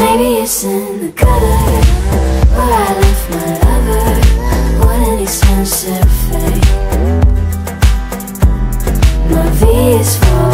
Maybe it's in the gutter where I left my lover. What an expensive fate. My V is for